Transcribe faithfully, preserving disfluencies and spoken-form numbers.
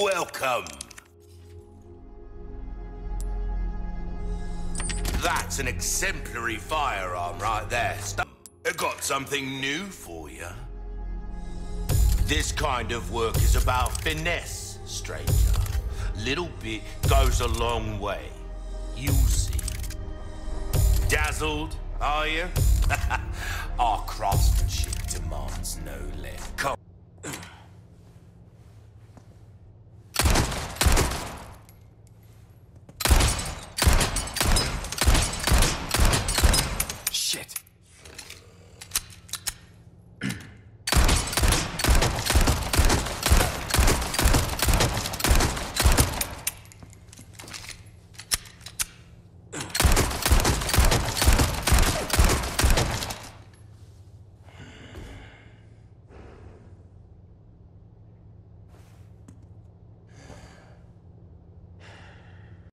Welcome. That's an exemplary firearm right there. I've got something new for you. This kind of work is about finesse, stranger. Little bit goes a long way. You'll see. Dazzled, are you? Our craftsmanship demands no less. Come.